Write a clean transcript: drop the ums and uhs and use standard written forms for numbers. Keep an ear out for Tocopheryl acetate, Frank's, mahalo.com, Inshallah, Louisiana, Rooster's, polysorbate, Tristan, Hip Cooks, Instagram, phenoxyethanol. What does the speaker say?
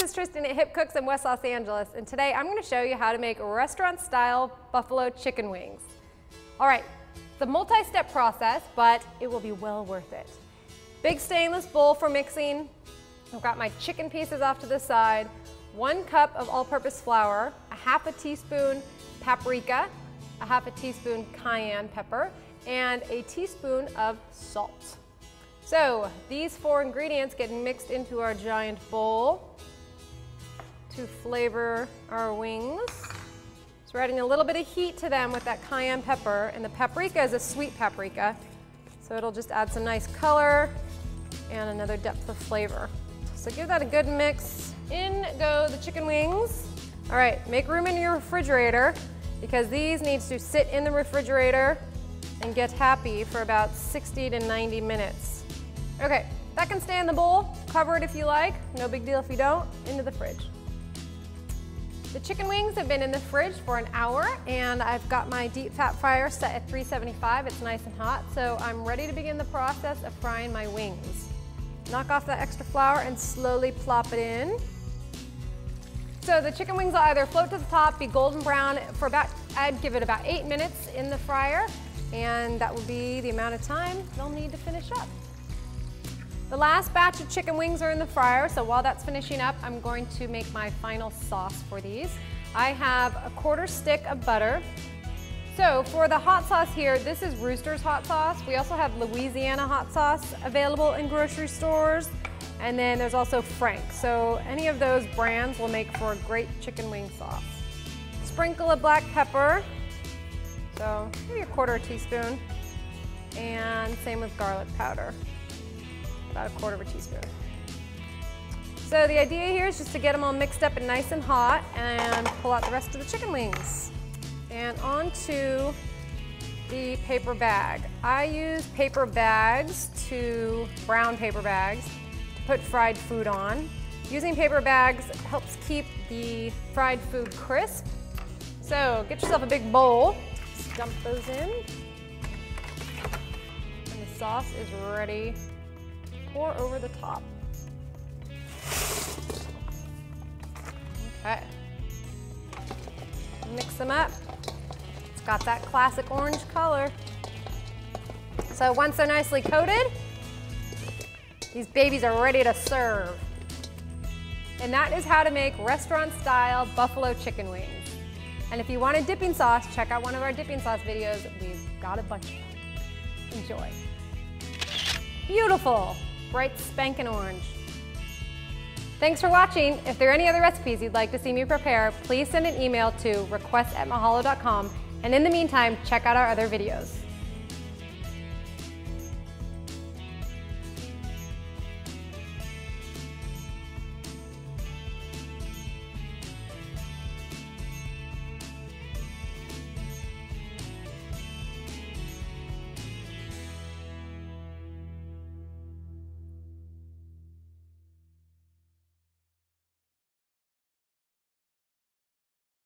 This is Tristan at Hip Cooks in West Los Angeles, and today I'm going to show you how to make restaurant-style buffalo chicken wings. All right, it's a multi-step process, but it will be well worth it. Big stainless bowl for mixing. I've got my chicken pieces off to the side, 1 cup of all-purpose flour, a half a teaspoon paprika, a half a teaspoon cayenne pepper, and a teaspoon of salt. So these 4 ingredients get mixed into our giant bowl to flavor our wings. So we're adding a little bit of heat to them with that cayenne pepper, and the paprika is a sweet paprika, so it'll just add some nice color and another depth of flavor. So give that a good mix. In go the chicken wings. All right, make room in your refrigerator because these need to sit in the refrigerator and get happy for about 60 to 90 minutes. Okay, that can stay in the bowl. Cover it if you like. No big deal if you don't. Into the fridge. The chicken wings have been in the fridge for an hour, and I've got my deep fat fryer set at 375. It's nice and hot, so I'm ready to begin the process of frying my wings. Knock off that extra flour and slowly plop it in. So the chicken wings will either float to the top, be golden brown for about, I'd give it about 8 minutes in the fryer, and that will be the amount of time they'll need to finish up. The last batch of chicken wings are in the fryer, so while that's finishing up, I'm going to make my final sauce for these. I have a 1/4 stick of butter. So for the hot sauce here, this is Rooster's hot sauce. We also have Louisiana hot sauce available in grocery stores, and then there's also Frank's. So any of those brands will make for a great chicken wing sauce. Sprinkle of black pepper, so maybe a 1/4 teaspoon, and same with garlic powder. About a 1/4 teaspoon. So the idea here is just to get them all mixed up and nice and hot, and pull out the rest of the chicken wings. And onto the paper bag. I use paper bags, brown paper bags, to put fried food on. Using paper bags helps keep the fried food crisp. So get yourself a big bowl, just dump those in, and the sauce is ready. Pour over the top. Okay. Mix them up. It's got that classic orange color. So once they're nicely coated, these babies are ready to serve. And that is how to make restaurant-style buffalo chicken wings. And if you want a dipping sauce, check out one of our dipping sauce videos. We've got a bunch of them. Enjoy. Beautiful. Bright spankin' orange. Thanks for watching. If there are any other recipes you'd like to see me prepare, please send an email to request@mahalo.com. And in the meantime, check out our other videos.